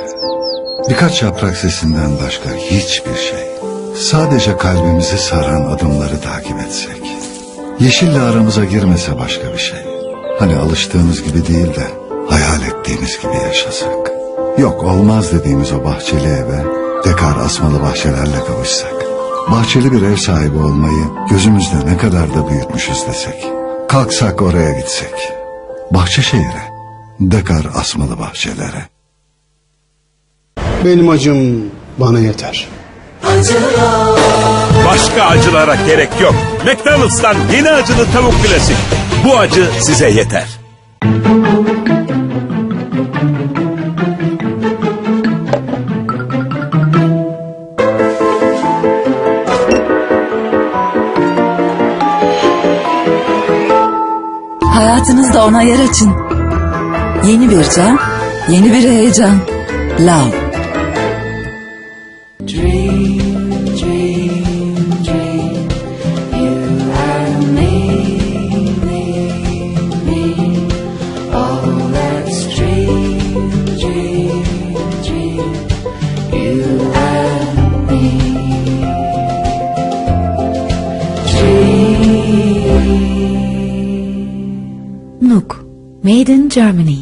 birkaç yaprak sesinden başka hiçbir şey. Sadece kalbimizi saran adımları takip etsek. Yeşille aramıza girmese başka bir şey. Hani alıştığımız gibi değil de hayal ettiğimiz gibi yaşasak. Yok olmaz dediğimiz o bahçeli eve tekrar asmalı bahçelerle kavuşsak. Bahçeli bir ev sahibi olmayı gözümüzde ne kadar da büyütmüşüz desek. Kalksak oraya gitsek. Bahçeşehir'e. Dekar asmalı bahçelere. Benim acım bana yeter. Başka acılara gerek yok. McDonald's'tan yeni acılı tavuk klasik. Bu acı size yeter. Hayatınızda ona yer açın. Yeni bir can, yeni bir heyecan. Love. Made in Germany.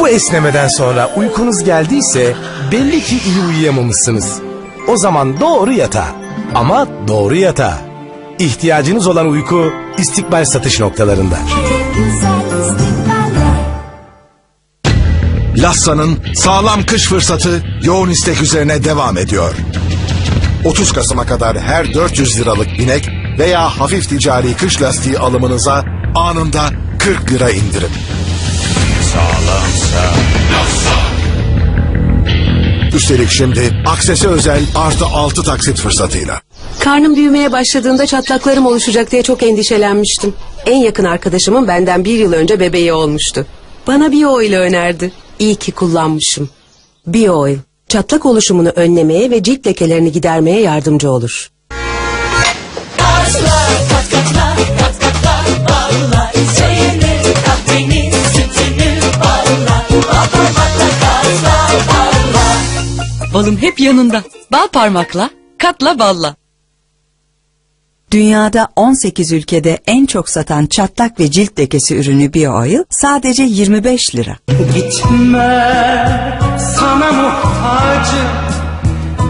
Bu esnemeden sonra uykunuz geldiyse belli ki iyi uyuyamamışsınız. O zaman doğru yatağa. Ama doğru yatağa. İhtiyacınız olan uyku istikbal satış noktalarında. Lassa'nın sağlam kış fırsatı yoğun istek üzerine devam ediyor. 30 Kasım'a kadar her 400 liralık binek veya hafif ticari kış lastiği alımınıza anında 40 lira indirim. Sağlamsa. Üstelik şimdi aksese özel artı 6 taksit fırsatıyla. Karnım büyümeye başladığında çatlaklarım oluşacak diye çok endişelenmiştim. En yakın arkadaşımın benden 1 yıl önce bebeği olmuştu. Bana Bio Oil'i önerdi. İyi ki kullanmışım. Bio Oil, çatlak oluşumunu önlemeye ve cilt lekelerini gidermeye yardımcı olur. Balım hep yanında. Bal parmakla, katla balla. Dünyada 18 ülkede en çok satan çatlak ve cilt lekesi ürünü Bio Oil sadece 25 lira. Gitme sana muhtacım,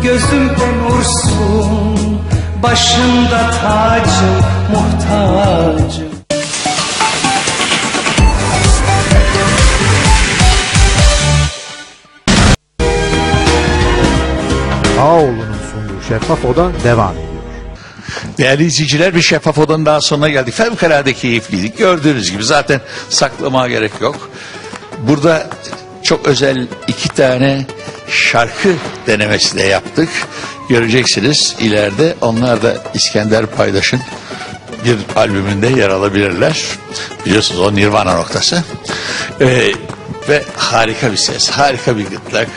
gözümde nursun, başımda tacım, muhtacım. Ağaoğlu'nun sunduğu Şeffaf Oda devam ediyor. Değerli izleyiciler, bir Şeffaf Oda'nın daha sonuna geldik. Fevkalade keyifliydik. Gördüğünüz gibi zaten saklamaya gerek yok. Burada çok özel 2 tane şarkı denemesi de yaptık. Göreceksiniz ileride onlar da İskender Paydaş'ın bir albümünde yer alabilirler. Biliyorsunuz o Nirvana noktası. Ve harika bir ses, harika bir gırtlak.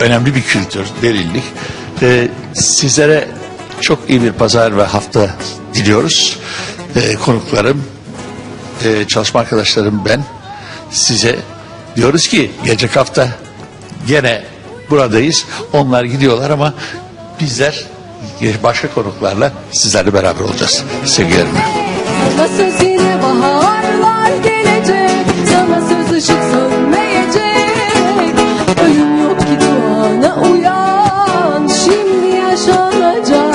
Önemli bir kültür, derinlik. Sizlere çok iyi bir pazar ve hafta diliyoruz. Konuklarım, çalışma arkadaşlarım, ben size diyoruz ki gelecek hafta gene buradayız. Onlar gidiyorlar ama bizler başka konuklarla sizlerle beraber olacağız. Sevgilerimle. Sana söz yine baharlar gelecek. Sana söz ışık sönmeyecek. Ölüm yok ki Tuana, uyan. Şimdi yaşanacak.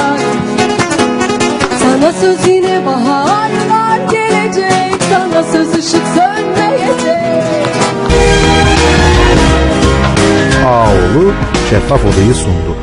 Sana söz yine baharlar gelecek. Sana söz ışık sönmeyecek. Ağaoğlu Şeffaf Oda'yı sundu.